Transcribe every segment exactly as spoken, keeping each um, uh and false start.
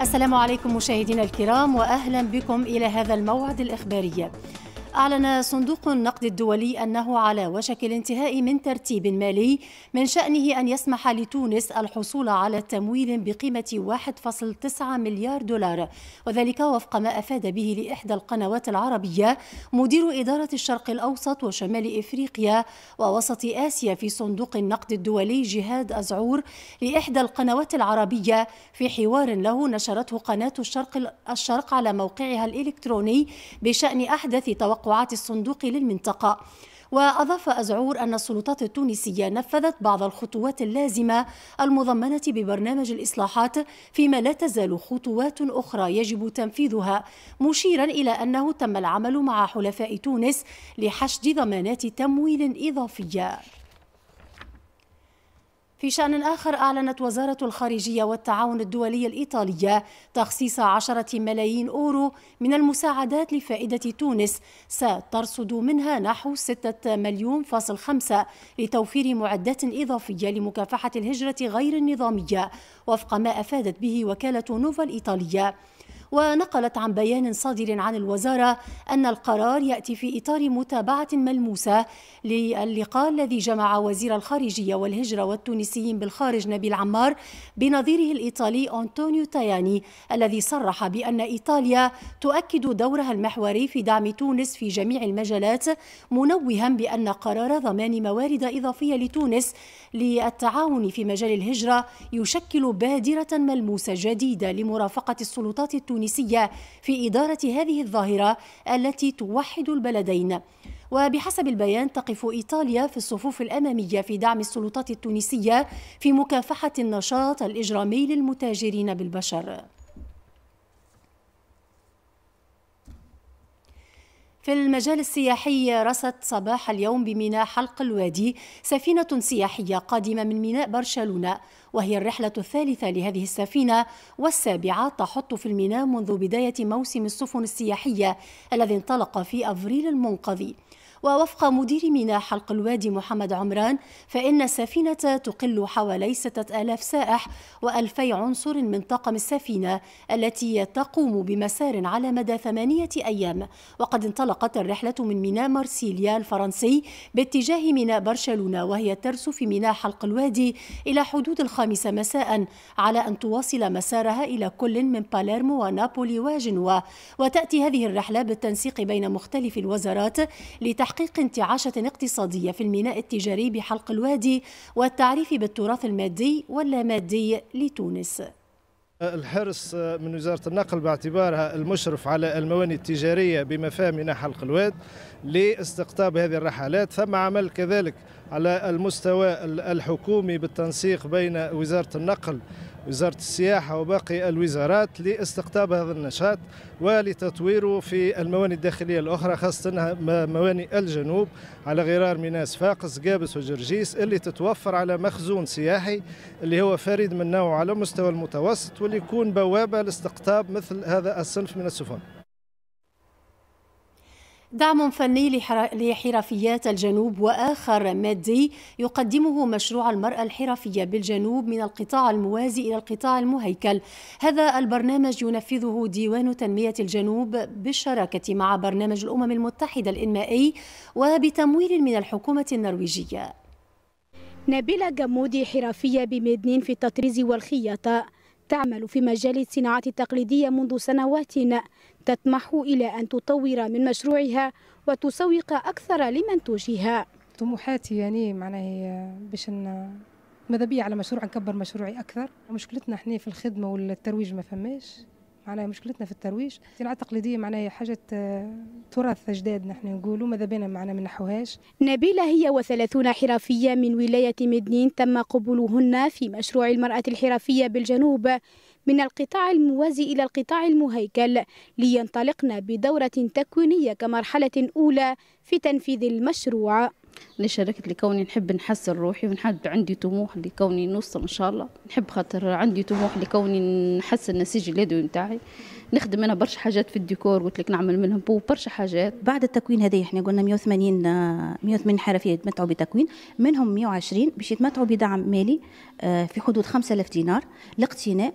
السلام عليكم مشاهدينا الكرام، وأهلا بكم إلى هذا الموعد الإخباري. أعلن صندوق النقد الدولي أنه على وشك الانتهاء من ترتيب مالي من شأنه أن يسمح لتونس الحصول على تمويل بقيمة واحد فاصلة تسعة مليار دولار، وذلك وفق ما أفاد به لإحدى القنوات العربية مدير إدارة الشرق الأوسط وشمال إفريقيا ووسط آسيا في صندوق النقد الدولي جهاد أزعور لإحدى القنوات العربية في حوار له نشرته قناة الشرق الشرق على موقعها الإلكتروني بشأن أحدث توقعات توقعات الصندوق للمنطقة. وأضاف أزعور أن السلطات التونسية نفذت بعض الخطوات اللازمة المضمنة ببرنامج الإصلاحات، فيما لا تزال خطوات أخرى يجب تنفيذها، مشيرا إلى أنه تم العمل مع حلفاء تونس لحشد ضمانات تمويل إضافية. في شأن آخر، أعلنت وزارة الخارجية والتعاون الدولي الإيطالية تخصيص عشرة ملايين أورو من المساعدات لفائدة تونس، سترصد منها نحو ستة مليون فاصل خمسة لتوفير معدات إضافية لمكافحة الهجرة غير النظامية، وفق ما أفادت به وكالة نوفا الإيطالية. ونقلت عن بيان صادر عن الوزارة أن القرار يأتي في إطار متابعة ملموسة للقاء الذي جمع وزير الخارجية والهجرة والتونسيين بالخارج نبيل عمار بنظيره الإيطالي أنتونيو تاياني، الذي صرح بأن إيطاليا تؤكد دورها المحوري في دعم تونس في جميع المجالات، منوها بأن قرار ضمان موارد إضافية لتونس للتعاون في مجال الهجرة يشكل بادرة ملموسة جديدة لمرافقة السلطات التونسية في إدارة هذه الظاهرة التي توحد البلدين. وبحسب البيان، تقف إيطاليا في الصفوف الأمامية في دعم السلطات التونسية في مكافحة النشاط الإجرامي للمتاجرين بالبشر. في المجال السياحي، رست صباح اليوم بميناء حلق الوادي سفينة سياحية قادمة من ميناء برشلونة، وهي الرحلة الثالثة لهذه السفينة والسابعة تحط في الميناء منذ بداية موسم السفن السياحية الذي انطلق في أفريل المنقضي. ووفق مدير ميناء حلق الوادي محمد عمران، فإن السفينة تقل حوالي ستة آلاف سائح وألفي عنصر من طاقم السفينة التي تقوم بمسار على مدى ثمانية أيام. وقد انطلقت الرحلة من ميناء مارسيليا الفرنسي باتجاه ميناء برشلونة، وهي ترسو في ميناء حلق الوادي إلى حدود الخامسة مساء، على أن تواصل مسارها إلى كل من باليرمو ونابولي وجنوة. وتأتي هذه الرحلة بالتنسيق بين مختلف الوزارات لتحقيق تحقيق انتعاشة اقتصادية في الميناء التجاري بحلق الوادي والتعريف بالتراث المادي واللامادي لتونس. الحرص من وزارة النقل باعتبارها المشرف على الموانئ التجارية بمفاهيم ميناء حلق الواد لاستقطاب هذه الرحلات. ثم عمل كذلك على المستوى الحكومي بالتنسيق بين وزارة النقل، وزارة السياحة وباقي الوزارات لاستقطاب هذا النشاط ولتطويره في الموانئ الداخلية الأخرى، خاصة موانئ الجنوب على غرار ميناء صفاقس، قابس وجرجيس، اللي تتوفر على مخزون سياحي اللي هو فريد من نوعه على مستوى المتوسط، واللي يكون بوابة لاستقطاب مثل هذا الصنف من السفن. دعم فني لحرفيات الجنوب وآخر مادي يقدمه مشروع المرأة الحرفية بالجنوب من القطاع الموازي إلى القطاع المهيكل. هذا البرنامج ينفذه ديوان تنمية الجنوب بالشراكة مع برنامج الأمم المتحدة الإنمائي وبتمويل من الحكومة النرويجية. نبيلة جمودي حرفية بمدنين في التطريز والخياطة، تعمل في مجال الصناعة التقليدية منذ سنوات، تطمح إلى أن تطور من مشروعها وتسوق أكثر لمنتوجها. طموحاتي يعني معناها باش ماذا بيا على مشروع نكبر مشروعي أكثر. مشكلتنا احنا في الخدمة والترويج ما فماش، معناها مشكلتنا في الترويج. الصناعة التقليدية معناها حاجة تراث أجدادنا، احنا نقولوا ماذا بينا معناها ما نحوهاش. نبيلة هي وثلاثون حرفية من ولاية مدنين تم قبولهن في مشروع المرأة الحرفية بالجنوب من القطاع الموازي إلى القطاع المهيكل لينطلقن بدورة تكوينية كمرحلة أولى في تنفيذ المشروع. أنا شاركت لكوني نحب نحسن روحي ونحب عندي طموح لكوني نوصل إن شاء الله، نحب خاطر عندي طموح لكوني نحسن نسيج اليدوي نتاعي، نخدم منها برشا حاجات في الديكور، قلت لك نعمل منهم برشا حاجات. بعد التكوين هذا احنا قلنا مئة وثمانين حرفيه يتمتعوا بتكوين، منهم مئة وعشرين باش يتمتعوا بدعم مالي في حدود خمسة آلاف دينار لاقتناء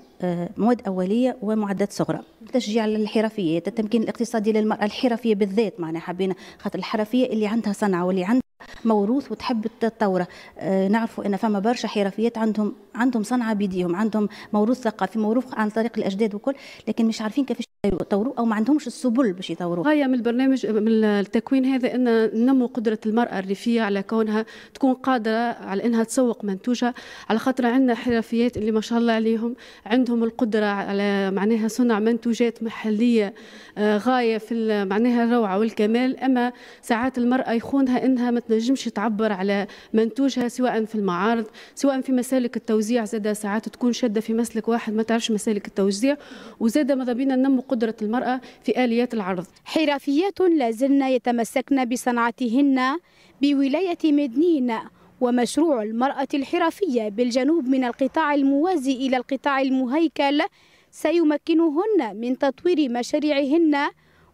مواد اوليه ومعدات صغرى. تشجيع للحرفيات، التمكين الاقتصادي للمراه الحرفيه بالذات، معناها حبينا خاطر الحرفيه اللي عندها صنعه واللي عندها موروث وتحب التطوره. آه نعرفوا ان فما برشا حرفيات عندهم عندهم صنعه بيديهم، عندهم موروث ثقافي موروث عن طريق الاجداد وكل، لكن مش عارفين كيفاش يطوروه او ما عندهمش السبل باش يطوروه. غايه من البرنامج من التكوين هذا ان نمو قدره المراه الريفيه على كونها تكون قادره على انها تسوق منتوجها، على خاطر عندنا حرفيات اللي ما شاء الله عليهم عندهم القدره على معناها صنع منتوجات محليه آه غايه في معناها الروعه والكمال، اما ساعات المراه يخونها انها ما تنجمش تعبر على منتوجها سواء في المعارض سواء في مسالك التوزيع. زاده ساعات تكون شاده في مسلك واحد ما تعرفش مسالك التوزيع، وزاده ماذا بينا ننمو قدره المراه في اليات العرض. حرفيات لازلن يتمسكن بصنعتهن بولايه مدنين، ومشروع المراه الحرفيه بالجنوب من القطاع الموازي الى القطاع المهيكل سيمكنهن من تطوير مشاريعهن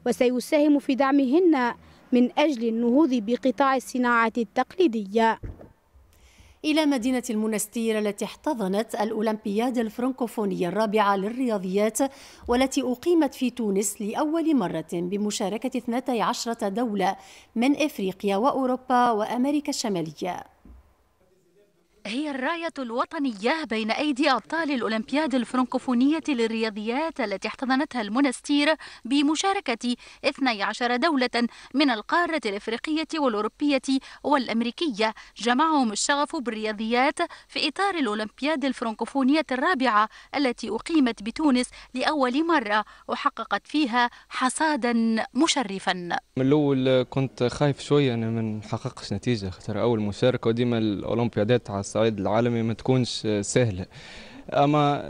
وسيساهم في دعمهن من أجل النهوض بقطاع الصناعة التقليدية. إلى مدينة المنستير التي احتضنت الأولمبياد الفرنكوفونية الرابعة للرياضيات، والتي أقيمت في تونس لأول مرة بمشاركة اثنتي عشرة دولة من إفريقيا وأوروبا وأمريكا الشمالية. هي الراية الوطنية بين أيدي أبطال الأولمبياد الفرنكوفونية للرياضيات التي احتضنتها المنستير بمشاركة اثنتي عشرة دولة من القارة الإفريقية والأوروبية والأمريكية، جمعهم الشغف بالرياضيات في إطار الأولمبياد الفرنكوفونية الرابعة التي أقيمت بتونس لأول مرة وحققت فيها حصادا مشرفا. من الأول كنت خايف شوية أنا ما نحققش نتيجة، خاطر أول مشاركة وديما الأولمبيادات على الصعيد العالمي ما تكونش سهله، اما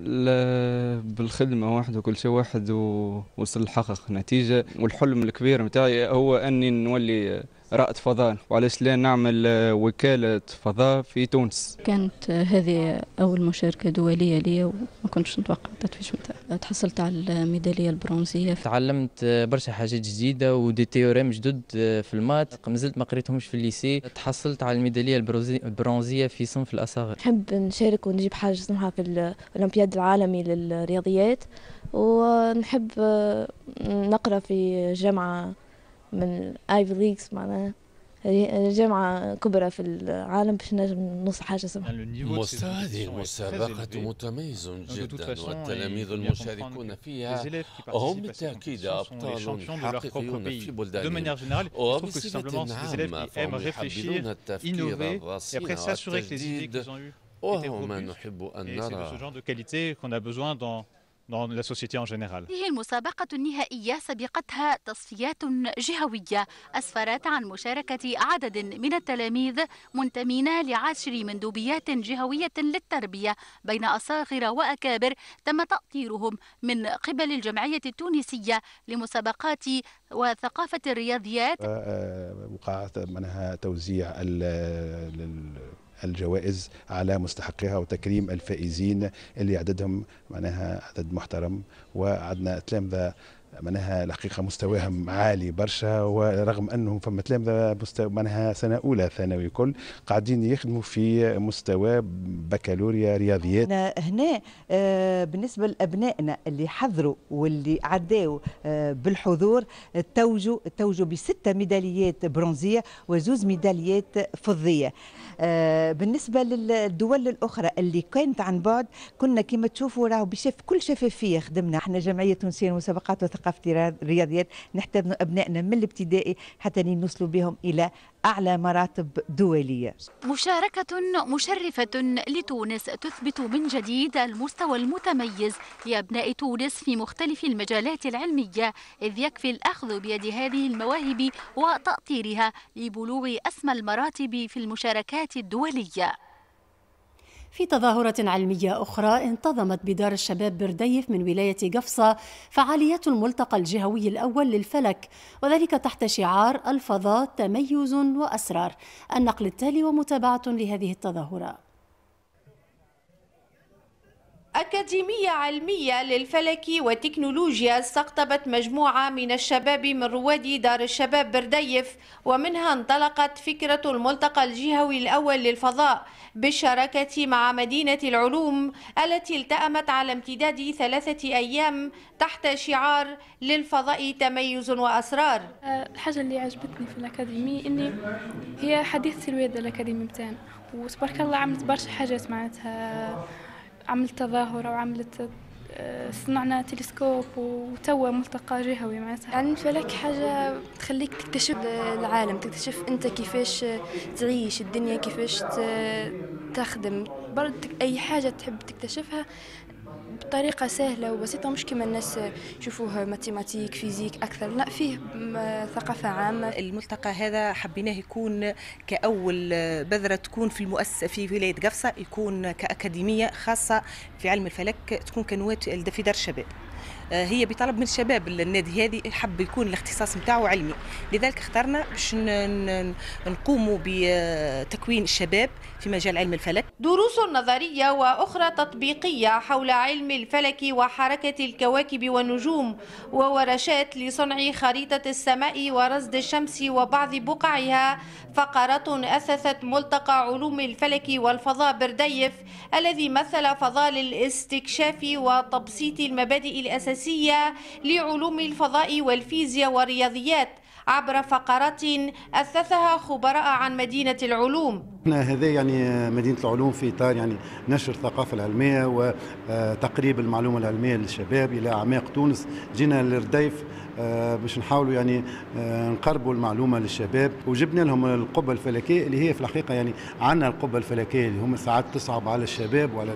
بالخدمه واحد وكل شيء واحد ووصل نحقق نتيجه. والحلم الكبير متاعي هو اني نولي رائد فضاء، وعلاش لا نعمل وكاله فضاء في تونس. كانت هذه اول مشاركه دوليه لي وما كنتش نتوقع التتويج متاعها. تحصلت على الميداليه البرونزيه. تعلمت برشا حاجات جديده ودي تيوريم جدد في المات مازلت ما قريتهمش في الليسي. تحصلت على الميداليه البرونزيه في صنف الاصاغر. نحب نشارك ونجيب حاجه اسمها في الاولمبياد العالمي للرياضيات، ونحب نقرا في جامعه من ايفي ليكس، معناها جامعة كبرى في العالم باش نجم نوصل حاجة اسمها. مستوى هذه المسابقة متميز جدا، والتلاميذ المشاركون فيها هم بالتأكيد أبطال حقيقيون في بلدانهم، وبصفة عامة فهم يحبذون التفكير الرصين والتجديد، وهو ما نحب أن نرى. هذه المسابقة النهائية سبقتها تصفيات جهوية أسفرت عن مشاركة عدد من التلاميذ منتمين لعشر مندوبيات جهوية للتربية بين أصاغر وأكابر تم تأطيرهم من قبل الجمعية التونسية لمسابقات وثقافة الرياضيات. وقعت منها توزيع الجوائز على مستحقها وتكريم الفائزين اللي عددهم معناها عدد محترم، وعندنا تلامذه معناها الحقيقه مستواهم عالي برشا، ورغم انهم فما تلامذه معناها سنه اولى ثانوي كل قاعدين يخدموا في مستوى بكالوريا رياضيات. هنا بالنسبه لابنائنا اللي حضروا واللي عداو بالحضور توجوا توجوا بسته ميداليات برونزيه وزوز ميداليات فضيه. بالنسبه للدول الاخرى اللي كانت عن بعد كنا كما تشوفوا راهو بشف كل شفافيه خدمنا. احنا جمعيه تونسيه للمسابقات وثقافه الرياضيات نحتضن ابنائنا من الابتدائي حتى نوصلوا بهم الى اعلى مراتب دوليه. مشاركه مشرفه لتونس تثبت من جديد المستوى المتميز لابناء تونس في مختلف المجالات العلميه، اذ يكفي الاخذ بيد هذه المواهب وتاطيرها لبلوغ اسمى المراتب في المشاركات الدولية. في تظاهرة علمية أخرى انتظمت بدار الشباب برديف من ولاية قفصة فعاليات الملتقى الجهوي الأول للفلك، وذلك تحت شعار الفضاء تميز وأسرار. النقل التالي ومتابعة لهذه التظاهرة. أكاديمية علمية للفلك والتكنولوجيا استقطبت مجموعة من الشباب من رواد دار الشباب برديف، ومنها انطلقت فكرة الملتقى الجهوي الأول للفضاء بالشراكة مع مدينة العلوم التي التأمت على امتداد ثلاثة أيام تحت شعار للفضاء تميز وأسرار. الحاجة اللي عجبتني في الأكاديمية إني هي حديث الواد الأكاديمي بتاعنا، وتبارك الله عملت برشا حاجات معناتها، عملت تظاهرة وعملت صنعنا تلسكوب وتوا ملتقى جهوي معناتها. علم الفلك حاجة تخليك تكتشف العالم، تكتشف أنت كيفاش تعيش الدنيا، كيفاش تخدم برد أي حاجة تحب تكتشفها بطريقة سهلة وبسيطة، مش كما الناس يشوفوها ماتيماتيك فيزيك أكثر، لا فيه ثقافة عامة. الملتقى هذا حبيناه يكون كأول بذرة تكون في المؤسسة في ولاية قفصة، يكون كأكاديمية خاصة في علم الفلك، تكون كنواة في دار الشباب. هي بطلب من الشباب النادي هذه حب يكون الاختصاص نتاعو علمي، لذلك اخترنا باش نقوموا بتكوين الشباب في مجال علم الفلك. دروس نظرية وأخرى تطبيقية حول علم الفلك وحركة الكواكب والنجوم، وورشات لصنع خريطة السماء ورصد الشمس وبعض بقعها، فقرات أسست ملتقى علوم الفلك والفضاء برديف الذي مثل فضاء للاستكشاف وتبسيط المبادئ الأساسية لعلوم الفضاء والفيزياء والرياضيات عبر فقرات أسسها خبراء عن مدينة العلوم. هذا يعني مدينة العلوم في إطار يعني نشر الثقافة العلمية وتقريب المعلومة العلمية للشباب إلى أعماق تونس. جينا للرديف باش نحاولوا يعني نقربوا المعلومة للشباب، وجبنا لهم القبة الفلكية اللي هي في الحقيقة يعني عندنا القبة الفلكية اللي هم ساعات تصعب على الشباب وعلى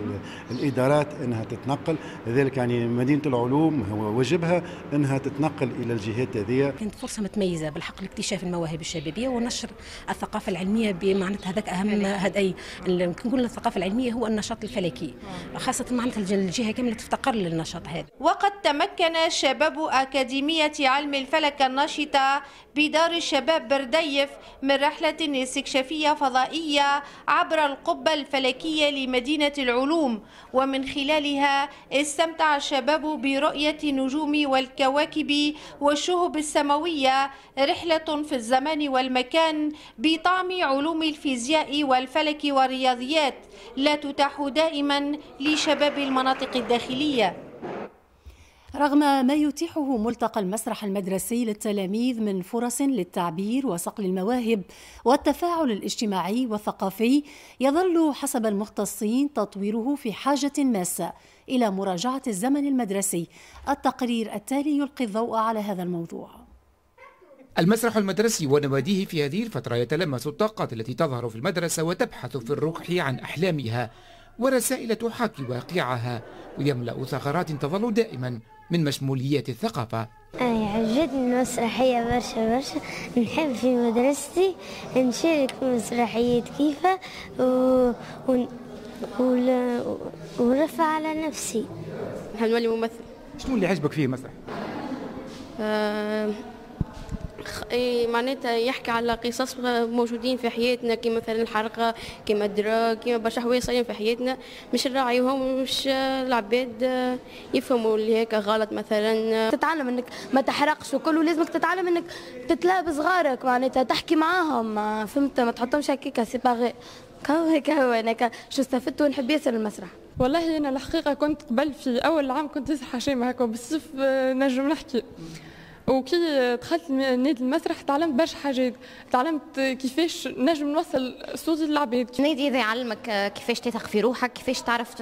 الإدارات أنها تتنقل، لذلك يعني مدينة العلوم هو واجبها أنها تتنقل إلى الجهات هذه. كانت فرصة متميزة بالحق لاكتشاف المواهب الشبابية ونشر الثقافة العلمية بمعناتها، هذاك أهم هذا أي نقول الثقافة العلمية هو النشاط الفلكي، خاصة معناتها الجهة كاملة تفتقر للنشاط هذا. وقد تمكن شباب أكاديمية علم الفلك الناشطة بدار الشباب برديف من رحلة استكشافية فضائية عبر القبة الفلكية لمدينة العلوم، ومن خلالها استمتع الشباب برؤية النجوم والكواكب والشهب السماوية، رحلة في الزمان والمكان بطعم علوم الفيزياء والفلك والرياضيات لا تتاح دائما لشباب المناطق الداخلية. رغم ما يتيحه ملتقى المسرح المدرسي للتلاميذ من فرص للتعبير وصقل المواهب والتفاعل الاجتماعي والثقافي، يظل حسب المختصين تطويره في حاجة ماسة إلى مراجعة الزمن المدرسي. التقرير التالي يلقي الضوء على هذا الموضوع. المسرح المدرسي ونواديه في هذه الفترة يتلمس الطاقات التي تظهر في المدرسة وتبحث في الركح عن أحلامها ورسائل تحاكي واقعها، ويملأ ثغرات تظل دائما من مشموليات الثقافة. أي عجبتني المسرحية برشا برشا، نحب في مدرستي نشارك في مسرحيات كيفها و... و... ول... ونرفع على نفسي. نحب نولي ممثل. شنو اللي عجبك فيه المسرح؟ أه... معناتها يحكي على قصص موجودين في حياتنا، كما مثلا الحرقه، كما الدراك، كما برشا حوايج صايرين في حياتنا مش نراعيوهم، مش العباد يفهموا اللي هيك غلط. مثلا تتعلم انك ما تحرقش وكل، ولازمك تتعلم انك تتلاعب صغارك معناتها، تحكي معاهم فهمت، ما تحطهمش هكاك سي باغي كاو كاو. انا شو استفدت ونحب ياسر المسرح. والله انا الحقيقه كنت قبل في اول عام كنت حشيمه هكا بالسيف نجم نحكي، وكي دخلت نادي المسرح تعلمت برشا حاجات، تعلمت كيفاش نجم نوصل صوتي للعباد. النادي هذا يعلمك كيفاش تثق في روحك، كيفاش تعرف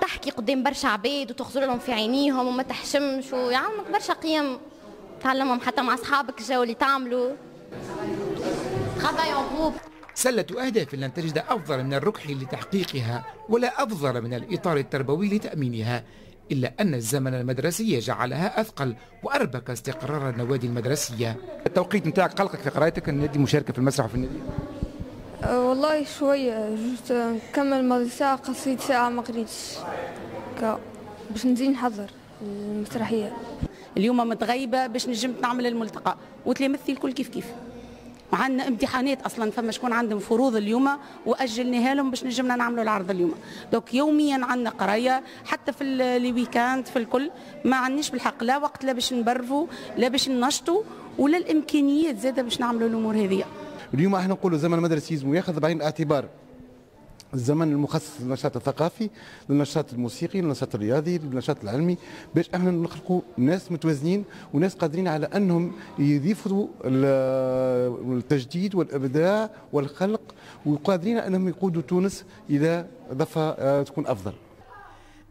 تحكي قدام برشا عباد وتخزر لهم في عينيهم وما تحشمش، ويعلمك برشا قيم تعلمهم حتى مع اصحابك، الجو اللي تعملوا خبايا. سلة أهداف لن تجد أفضل من الركح لتحقيقها ولا أفضل من الإطار التربوي لتأمينها، إلا أن الزمن المدرسي جعلها أثقل وأربك استقرار النوادي المدرسية. التوقيت نتاعك قلقك في قرايتك النادي، مشاركة في المسرح وفي النادي؟ أه والله شوية، جوست نكمل ماضي ساعة قصيت ساعة ما قريتش باش نزيد نحضر المسرحية. اليوم متغيبة باش نجمت نعمل الملتقى وتلامذتي الكل كيف كيف، وعندنا امتحانات اصلا فما شكون عندهم فروض اليوم واجلناها لهم باش نجمنا نعملوا العرض اليوم. دوك يوميا عندنا قرايه حتى في الويكاند في الكل ما عندناش بالحق لا وقت لا باش نبرفوا لا باش ننشطوا ولا الامكانيات زاده باش نعملوا الامور هذه. اليوم احنا نقولوا زمن المدرسي لازم ياخذ بعين الاعتبار الزمن المخصص للنشاط الثقافي، للنشاط الموسيقي، للنشاط الرياضي، للنشاط العلمي، باش احنا نخلقوا ناس متوازنين وناس قادرين على انهم يضيفوا التجديد والابداع والخلق وقادرين انهم يقودوا تونس الى ضفه تكون افضل.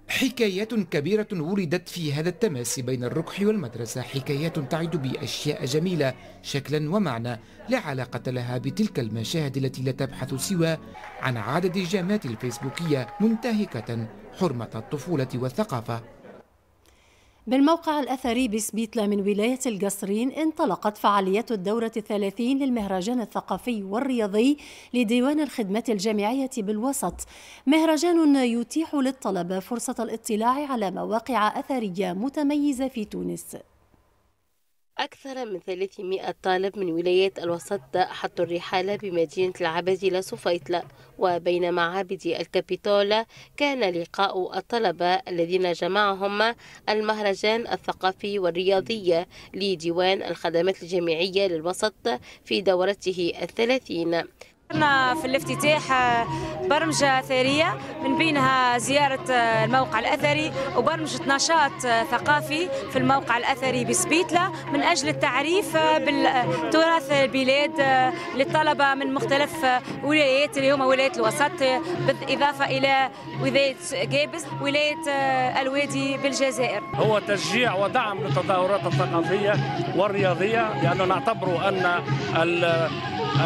حكايات كبيرة ولدت في هذا التماس بين الركح والمدرسة، حكايات تعد بأشياء جميلة شكلا ومعنى لا علاقة لها بتلك المشاهد التي لا تبحث سوى عن عدد الجامات الفيسبوكية منتهكة حرمة الطفولة والثقافة. بالموقع الأثري بسبيتلا من ولاية القصرين انطلقت فعاليات الدورة الثلاثين للمهرجان الثقافي والرياضي لديوان الخدمات الجامعية بالوسط، مهرجان يتيح للطلبة فرصة الاطلاع على مواقع أثرية متميزة في تونس. أكثر من ثلاثمائة طالب من ولاية الوسط حطوا الرحال بمدينة العبد إلى صفيطلة، وبين معابد الكابيتول كان لقاء الطلبة الذين جمعهم المهرجان الثقافي والرياضي لديوان الخدمات الجامعية للوسط في دورته الثلاثين. كنا في الافتتاح برمجة أثرية من بينها زيارة الموقع الأثري وبرمجة نشاط ثقافي في الموقع الأثري بسبيتلة من أجل التعريف بالتراث البلاد للطلبة من مختلف ولايات اليوم ولاية الوسط بالإضافة إلى ولاية جابس ولاية الوادي بالجزائر. هو تشجيع ودعم للتظاهرات الثقافية والرياضية لأننا يعني نعتبر أن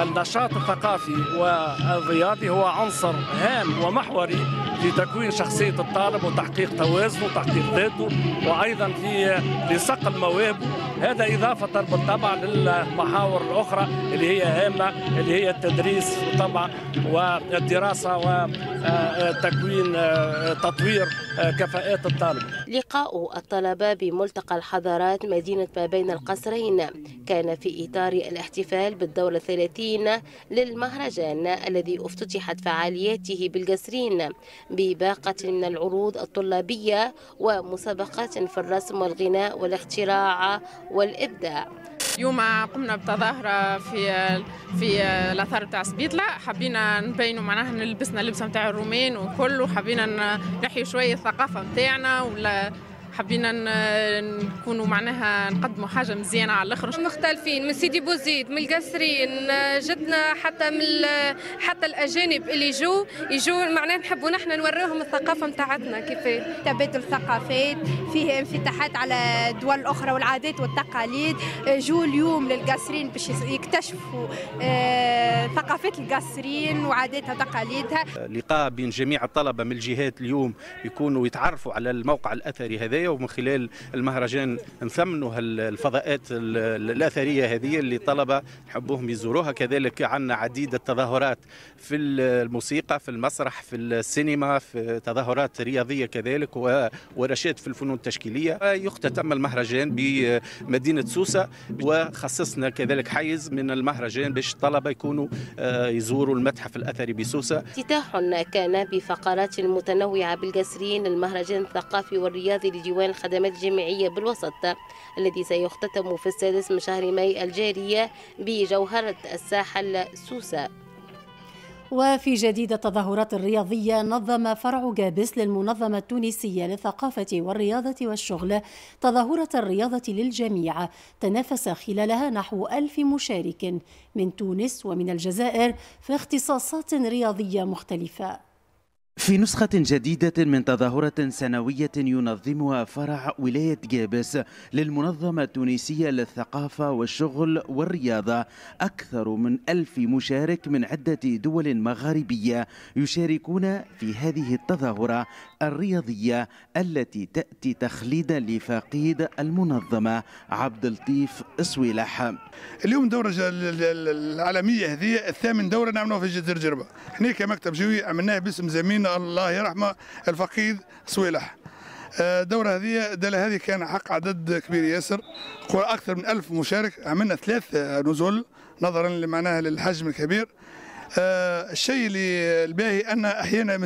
النشاط الثقافي والرياضي هو عنصر هام ومحوري في تكوين شخصية الطالب وتحقيق توازنه وتحقيق ذاته وأيضا في لصقل مواهبه، هذا إضافة بالطبع للمحاور الأخرى اللي هي هامة اللي هي التدريس طبعا والدراسة وتكوين تطوير كفاءات الطالب. لقاء الطلبة بملتقى الحضارات مدينة ما بين القصرين كان في إطار الاحتفال بالدورة الثلاثين للمهرجان الذي افتتحت فعالياته بالقصرين بباقة من العروض الطلابية ومسابقات في الرسم والغناء والاختراع والإبداع. اليوم قمنا بتظاهرة في في الأثار بتاع سبيتلة، حبينا نبينوا معناها لبسنا اللبسة بتاع الرومين وكل وحبينا نحيوا شوية الثقافة بتاعنا ولا حبينا نكونوا معناها نقدموا حاجه مزيانه على الاخر. مختلفين من سيدي بوزيد من القصرين جتنا حتى من حتى الاجانب اللي يجوا يجوا معناها نحبوا نحن نوروهم الثقافه نتاعتنا كيفاش. تبادل ثقافات فيه انفتاحات على الدول الاخرى والعادات والتقاليد، جو اليوم للقصرين باش يكتشفوا ثقافات القصرين وعاداتها وتقاليدها. لقاء بين جميع الطلبه من الجهات اليوم يكونوا يتعرفوا على الموقع الاثري هذا ومن خلال المهرجان نثمنوا الفضاءات الأثرية هذه اللي طلبة نحبوهم يزوروها. كذلك عندنا عديد التظاهرات في الموسيقى في المسرح في السينما في تظاهرات رياضية كذلك وورشات في الفنون التشكيلية. يختتم المهرجان بمدينة سوسة وخصصنا كذلك حيز من المهرجان باش الطلبة يكونوا يزوروا المتحف الأثري بسوسة. افتتاح كان بفقرات متنوعة بالقصرين المهرجان الثقافي والرياضي لديوان الخدمات الجامعية بالوسط الذي سيختتم في السادس من شهر ماي الجارية بجوهرة الساحل سوسة. وفي جديد التظاهرات الرياضية نظم فرع جابس للمنظمة التونسية للثقافة والرياضة والشغل تظاهرة الرياضة للجميع تنافس خلالها نحو ألف مشارك من تونس ومن الجزائر في اختصاصات رياضية مختلفة. في نسخة جديدة من تظاهرة سنوية ينظمها فرع ولاية جابس للمنظمة التونسية للثقافة والشغل والرياضة أكثر من ألف مشارك من عدة دول مغاربية يشاركون في هذه التظاهرة الرياضية التي تأتي تخليدا لفقيد المنظمة عبدالطيف إسوي لح. اليوم دورة العالمية هذه الثامن دورة نعملوها في جزر جربة، احنا كمكتب جوي عملناها باسم زميلنا الله يرحمه الفقيد صويلح. الدورة هذه الدالة هذه كان حق عدد كبير ياسر، أكثر من ألف مشارك، عملنا ثلاث نزول نظرا لمعناها للحجم الكبير. آه الشيء اللي الباهي ان احيانا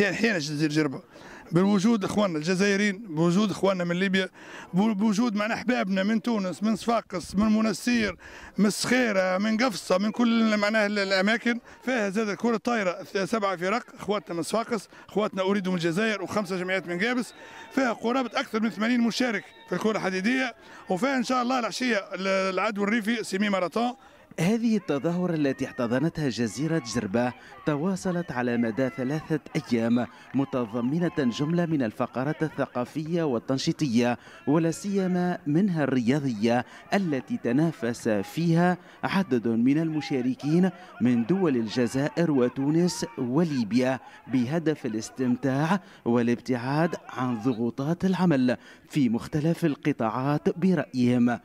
احيانا جزيره جربه بوجود اخواننا الجزائريين، بوجود اخواننا من ليبيا، بوجود معنا احبابنا من تونس، من صفاقس، من منسير، من الصخيره، من قفصه، من كل معناها الاماكن فيها زاد الكره الطايره سبعه فرق، اخواتنا من صفاقس، اخواتنا اريد من الجزائر، وخمسه جمعيات من قابس، فيها قرابه اكثر من ثمانين مشارك في الكره الحديديه، وفيها ان شاء الله العشيه العدو الريفي سيمي ماراثون. هذه التظاهرة التي احتضنتها جزيرة جربة تواصلت على مدى ثلاثة أيام، متضمنة جملة من الفقرات الثقافية والتنشيطية ولا سيما منها الرياضية التي تنافس فيها عدد من المشاركين من دول الجزائر وتونس وليبيا بهدف الاستمتاع والابتعاد عن ضغوطات العمل في مختلف القطاعات برأيهم.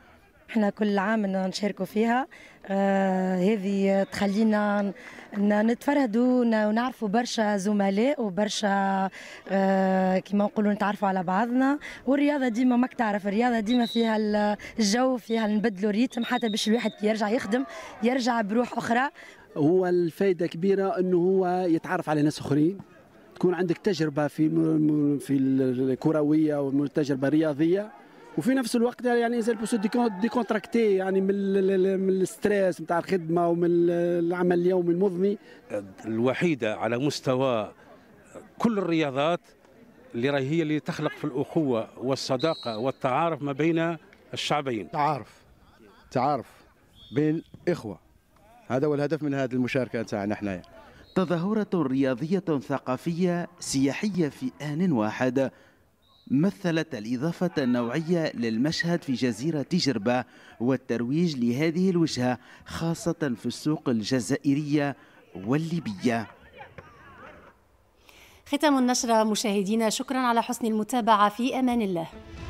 احنا كل عام نشاركوا فيها، آه هذه تخلينا نتفردوا ونعرفوا برشا زملاء وبرشا آه كما نقولوا نتعرفوا على بعضنا. والرياضه ديما ماك تعرف، الرياضه ديما فيها الجو، فيها نبدلوا ريتم حتى باش الواحد يرجع يخدم يرجع بروح اخرى. هو الفائده كبيره انه هو يتعرف على ناس اخرين، تكون عندك تجربه في في الكرويه وتجربه رياضيه، وفي نفس الوقت يعني زي البوسو ديكونتراكتي يعني من الستريس نتاع الخدمه ومن العمل اليومي المضني. الوحيده على مستوى كل الرياضات اللي راهي هي اللي تخلق في الاخوه والصداقه والتعارف ما بين الشعبين. تعارف تعارف بين اخوه، هذا هو الهدف من هذه المشاركه تاعنا حنايا. تظاهره رياضيه ثقافيه سياحيه في آن واحد، مثلت الإضافة النوعية للمشهد في جزيرة جربة والترويج لهذه الوجهة خاصة في السوق الجزائرية والليبية. ختام النشرة مشاهدينا، شكرا على حسن المتابعة، في أمان الله.